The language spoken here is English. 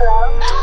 Hello.